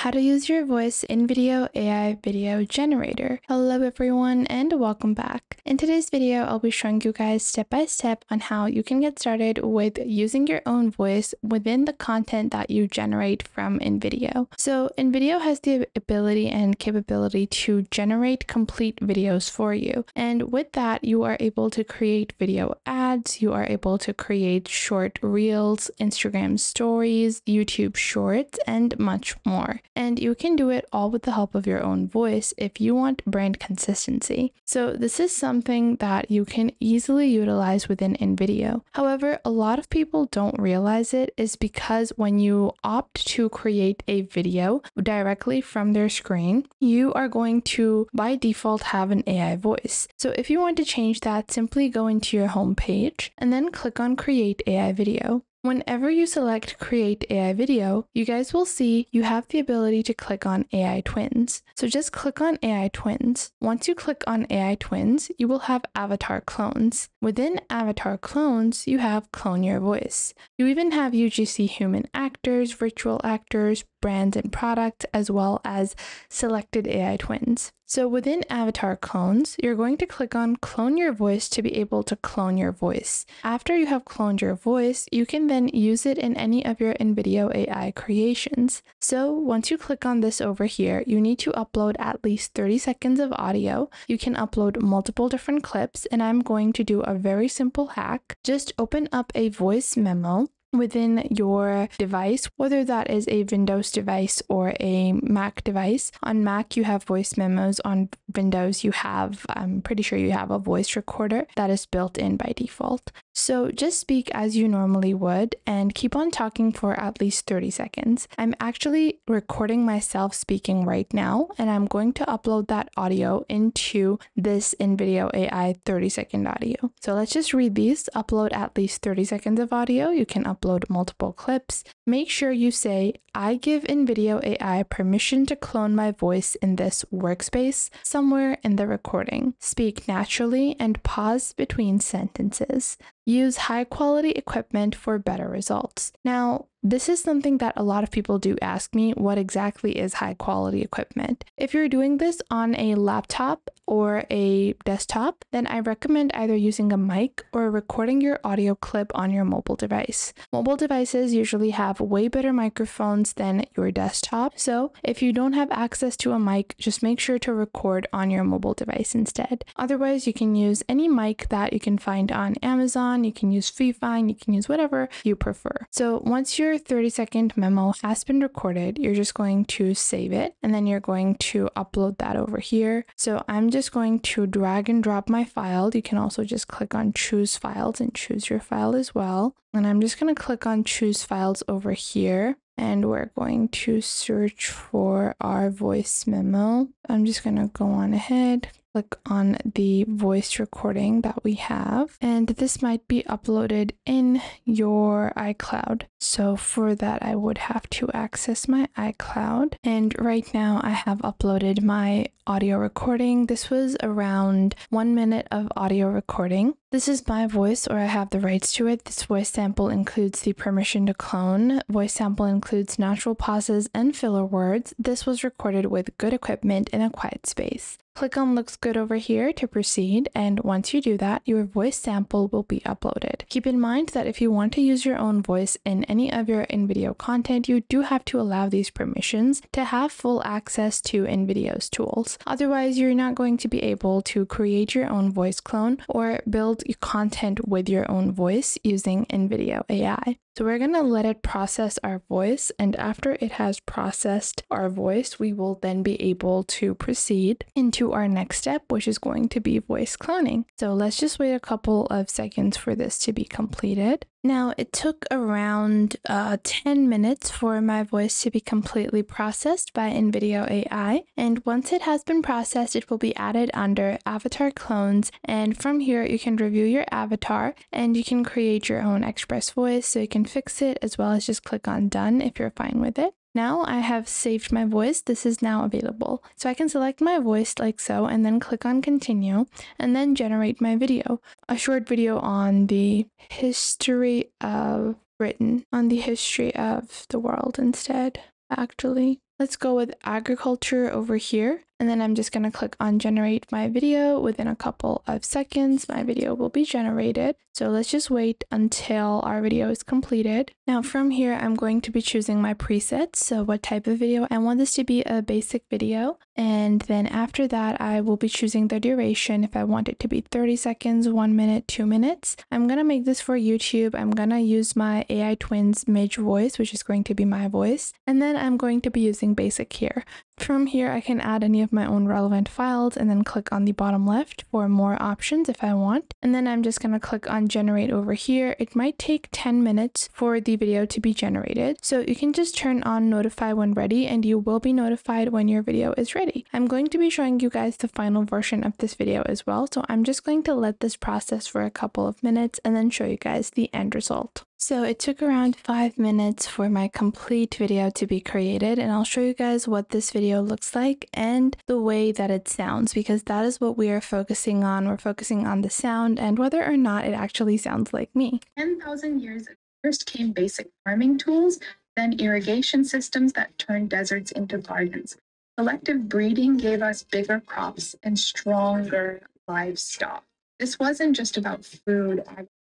How to use your voice in InVideo AI video generator. Hello everyone and welcome back. In today's video, I'll be showing you guys step by step on how you can get started with using your own voice within the content that you generate from InVideo. So InVideo has the ability and capability to generate complete videos for you. And with that, you are able to create video ads, you are able to create short reels, Instagram stories, YouTube shorts, and much more. And you can do it all with the help of your own voice if you want brand consistency. So this is something that you can easily utilize within InVideo. However, a lot of people don't realize it is because when you opt to create a video directly from their screen, you are going to by default have an AI voice. So if you want to change that, simply go into your home page and then click on Create AI Video. Whenever you select Create AI Video, you guys will see you have the ability to click on AI Twins. So just click on AI Twins. Once you click on AI Twins, you will have Avatar Clones. Within Avatar Clones, you have Clone Your Voice. You even have UGC human actors, virtual actors, brands and products, as well as selected AI Twins. So within Avatar Clones, you're going to click on Clone Your Voice to be able to clone your voice. After you have cloned your voice, you can then use it in any of your InVideo AI creations. So once you click on this over here, you need to upload at least 30 seconds of audio. You can upload multiple different clips, and I'm going to do a very simple hack. Just open up a voice memo within your device, whether that is a Windows device or a Mac device. On Mac, you have voice memos. On Windows, you have, I'm pretty sure you have a voice recorder that is built in by default. So just speak as you normally would and keep on talking for at least 30 seconds. I'm actually recording myself speaking right now, and I'm going to upload that audio into this InVideo AI 30-second audio. So let's just read these. Upload at least 30 seconds of audio. You can upload multiple clips. Make sure you say, I give InVideo AI permission to clone my voice in this workspace somewhere in the recording. Speak naturally and pause between sentences. Use high quality equipment for better results. Now, this is something that a lot of people do ask me, what exactly is high quality equipment? If you're doing this on a laptop or a desktop, then I recommend either using a mic or recording your audio clip on your mobile device. Mobile devices usually have way better microphones than your desktop. So if you don't have access to a mic, just make sure to record on your mobile device instead. Otherwise, you can use any mic that you can find on Amazon, you can use FreeFine, you can use whatever you prefer. So once your 30-second memo has been recorded, you're just going to save it, and then you're going to upload that over here. So I'm just going to drag and drop my file. You can also just click on choose files and choose your file as well. And I'm just going to click on choose files over here, and we're going to search for our voice memo. I'm just going to go on ahead, click on the voice recording that we have, and this might be uploaded in your iCloud. So for that, I would have to access my iCloud. And right now I have uploaded my audio recording. This was around 1 minute of audio recording. This is my voice, or I have the rights to it. This voice sample includes the permission to clone. Voice sample includes natural pauses and filler words. This was recorded with good equipment in a quiet space. Click on looks good over here to proceed, and once you do that, your voice sample will be uploaded. Keep in mind that if you want to use your own voice in any of your InVideo content, you do have to allow these permissions to have full access to InVideo's tools. Otherwise, you're not going to be able to create your own voice clone or build content with your own voice using InVideo AI. So we're going to let it process our voice, and after it has processed our voice, we will then be able to proceed into our next step, which is going to be voice cloning. So let's just wait a couple of seconds for this to be completed. Now, it took around 10 minutes for my voice to be completely processed by InVideo AI, and once it has been processed, it will be added under Avatar Clones, and from here you can review your avatar and you can create your own express voice, so you can fix it as well as just click on Done if you're fine with it. Now I have saved my voice. This is now available. So I can select my voice like so, and then click on continue, and then generate my video. A short video on the history of Britain, on the history of the world instead, actually. Let's go with agriculture over here, and then I'm just going to click on generate my video. Within a couple of seconds, my video will be generated. So let's just wait until our video is completed. Now from here, I'm going to be choosing my presets. So what type of video? I want this to be a basic video. And then after that, I will be choosing the duration. If I want it to be 30 seconds, 1 minute, 2 minutes. I'm going to make this for YouTube. I'm going to use my AI Twins Midge voice, which is going to be my voice. And then I'm going to be using basic here. From here, I can add any of my own relevant files and then click on the bottom left for more options if I want. And then I'm just going to click on generate over here. It might take 10 minutes for the video to be generated. So you can just turn on notify when ready and you will be notified when your video is ready. I'm going to be showing you guys the final version of this video as well. So I'm just going to let this process for a couple of minutes and then show you guys the end result. So it took around 5 minutes for my complete video to be created, and I'll show you guys what this video looks like and the way that it sounds, because that is what we are focusing on. We're focusing on the sound and whether or not it actually sounds like me. 10,000 years ago, first came basic farming tools, then irrigation systems that turned deserts into gardens. Selective breeding gave us bigger crops and stronger livestock. This wasn't just about food.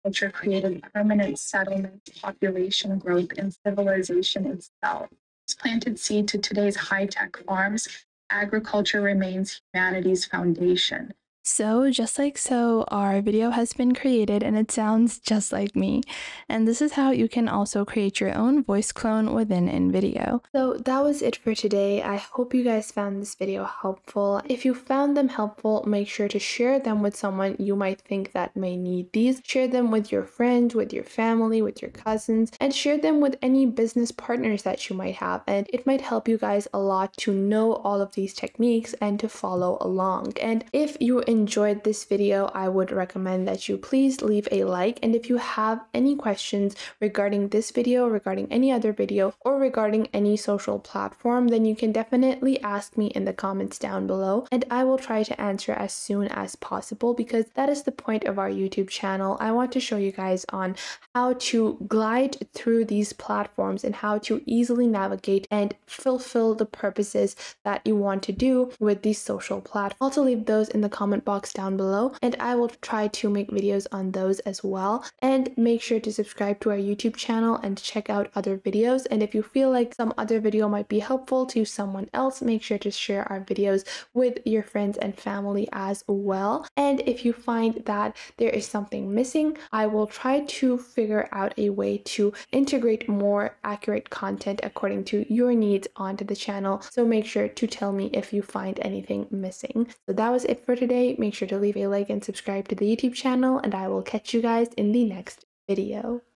Agriculture created permanent settlement, population growth, and civilization itself. It's planted seed to today's high-tech farms. Agriculture remains humanity's foundation. So just like so, our video has been created and it sounds just like me. And this is how you can also create your own voice clone within InVideo. So that was it for today. I hope you guys found this video helpful. If you found them helpful, make sure to share them with someone you might think that may need these. Share them with your friends, with your family, with your cousins, and share them with any business partners that you might have. And it might help you guys a lot to know all of these techniques and to follow along. And if you enjoyed this video, I would recommend that you please leave a like. And if you have any questions regarding this video, regarding any other video, or regarding any social platform, then you can definitely ask me in the comments down below, and I will try to answer as soon as possible, because that is the point of our YouTube channel. I want to show you guys on how to glide through these platforms and how to easily navigate and fulfill the purposes that you want to do with these social platforms. Also leave those in the comment box down below, and I will try to make videos on those as well. And make sure to subscribe to our YouTube channel and check out other videos. And if you feel like some other video might be helpful to someone else, make sure to share our videos with your friends and family as well. And if you find that there is something missing, I will try to figure out a way to integrate more accurate content according to your needs onto the channel. So make sure to tell me if you find anything missing. So that was it for today. Make sure to leave a like and subscribe to the YouTube channel, and I will catch you guys in the next video.